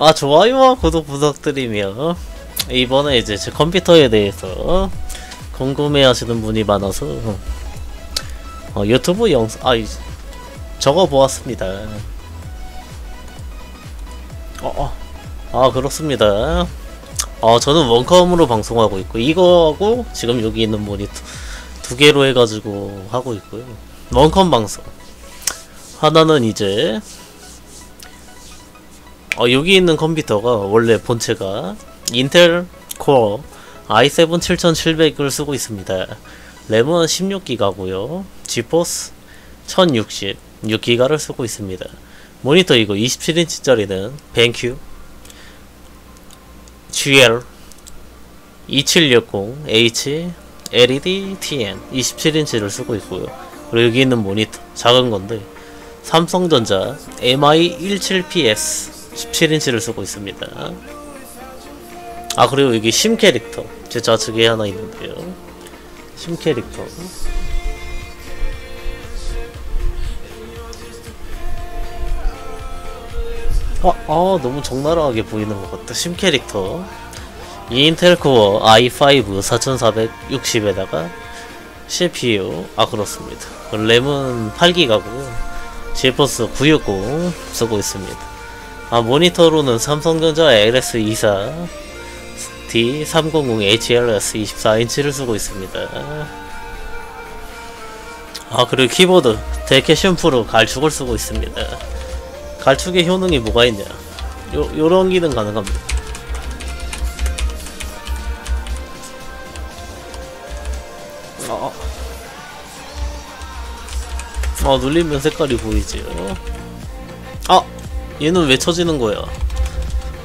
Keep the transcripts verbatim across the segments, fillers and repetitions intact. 아, 좋아요와 구독 부탁드리며, 이번에 이제 제 컴퓨터에 대해서 궁금해 하시는 분이 많아서 어, 유튜브 영상 아 적어 보았습니다. 어, 어. 아 그렇습니다. 어, 저는 원컴으로 방송하고 있고, 이거하고 지금 여기 있는 모니터 두 개로 해가지고 하고 있고요. 원컴 방송 하나는 이제 어, 여기 있는 컴퓨터가 원래 본체가 인텔 코어 아이 세븐 칠천칠백을 쓰고 있습니다. 램은 십육 기가고요 GeForce 천육십 육 기가를 쓰고 있습니다. 모니터 이거 이십칠 인치짜리는 BenQ 지엘 이칠육공 에이치 엘이디 티엔 이십칠 인치를 쓰고 있고요. 그리고 여기 있는 모니터 작은 건데 삼성전자 엠아이 일십칠 피에스 십칠 인치를 쓰고 있습니다. 아, 그리고 여기 심 캐릭터 제 좌측에 하나 있는데요. 심 캐릭터 아, 아 너무 적나라하게 보이는 것 같다. 심 캐릭터 인텔 코어 아이 파이브 사천사백육십에다가 씨피유 아 그렇습니다. 램은 팔 기가고요 지포스 구백육십 쓰고 있습니다. 아 모니터로는 삼성전자 엘에스 이십사 디 삼백십 에이치엘에스 이십사 인치를 쓰고 있습니다. 아 그리고 키보드 데캐션 프로 갈축을 쓰고 있습니다. 갈축의 효능이 뭐가 있냐, 요, 요런 기능 가능합니다. 어, 어 눌리면 색깔이 보이지요. 아 얘는 왜 쳐지는 거야?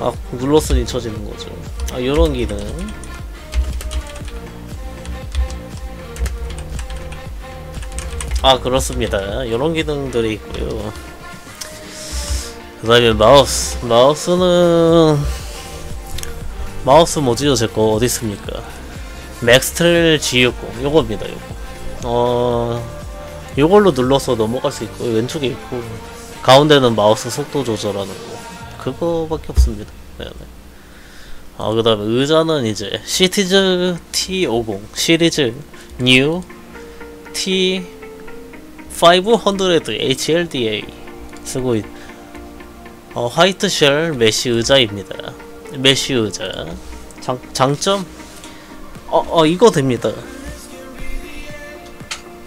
아 눌렀으니 쳐지는 거죠. 아 요런 기능. 아 그렇습니다. 요런 기능들이 있고요. 그 다음에 마우스. 마우스는 마우스 뭐지요? 제거 어디 있습니까? 맥스트레일 지 육십 요겁니다. 요거 어 요걸로 눌러서 넘어갈 수 있고, 왼쪽에 있고, 가운데는 마우스 속도 조절하는 거 그거밖에 없습니다. 네네. 아, 그 다음에 의자는 이제 시티즈 티 오십 시리즈 뉴 티 파이브천에이치엘디에이 쓰고 있, 어, 화이트 쉘 메쉬 의자입니다. 메쉬 의자. 장, 장점? 어, 어, 이거 됩니다.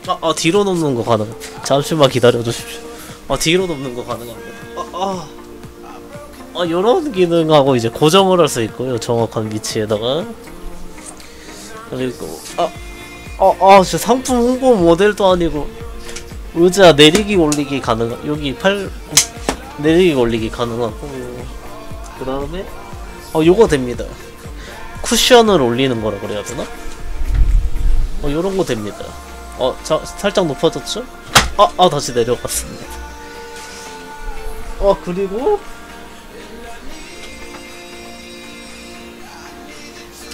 아, 아, 뒤로 눕는 거 가능. 잠시만 기다려주십시오. 아, 뒤로 눕는 거 가능합니다. 아, 아. 아, 요런 기능하고 이제 고정을 할 수 있고요. 정확한 위치에다가. 그리고, 아, 아, 아, 진짜 상품 홍보 모델도 아니고. 의자 내리기 올리기 가능한, 여기 팔, 내리기 올리기 가능하고. 그 다음에, 어, 요거 됩니다. 쿠션을 올리는 거라 그래야 되나? 어, 요런 거 됩니다. 어, 자, 살짝 높아졌죠? 아, 아, 다시 내려갔습니다. 어, 그리고,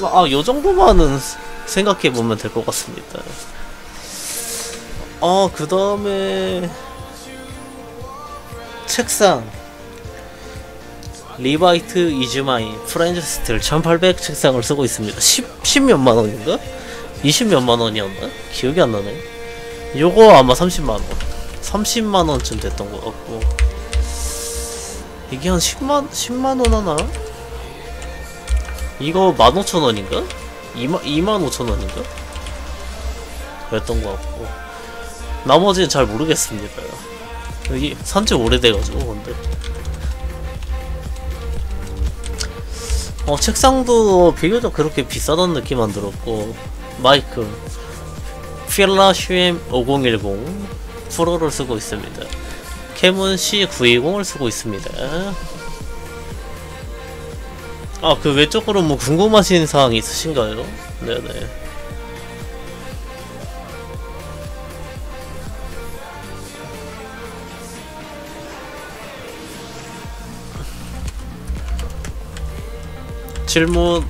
아, 요 정도만은 생각해보면 될 것 같습니다. 아, 그 다음에 책상 리바이트 이즈마이 프렌즈 스틸 천팔백 책상을 쓰고 있습니다. 십 몇만 원인가? 이십 몇만 원이었나? 기억이 안 나네. 요거 아마 삼십만 원 삼십만 원쯤 됐던 것 같고, 이게 한 십만, 십만 원 하나? 이거 만 오천 원인가? 이만 오천 원인가? 그랬던 것 같고, 나머지는 잘 모르겠습니다. 여기 산지 오래돼가지고. 근데 어 책상도 비교적 그렇게 비싸던 느낌 안 들었고, 마이크 필라 슈엠 오공일공 프로를 쓰고 있습니다. 캠은 씨 구백이십을 쓰고 있습니다. 아, 그 외적으로 뭐 궁금하신 사항이 있으신가요? 네네. 질문.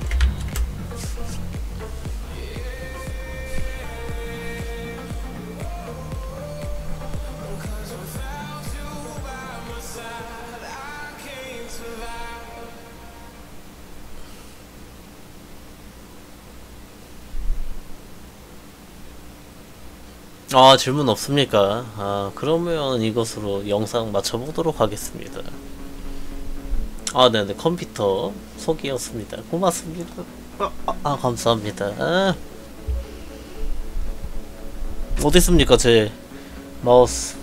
아, 질문 없습니까? 아, 그러면 이것으로 영상 마쳐보도록 하겠습니다. 아, 네네, 컴퓨터 소개였습니다. 고맙습니다. 아, 아, 아 감사합니다. 아. 어디 있습니까, 제 마우스?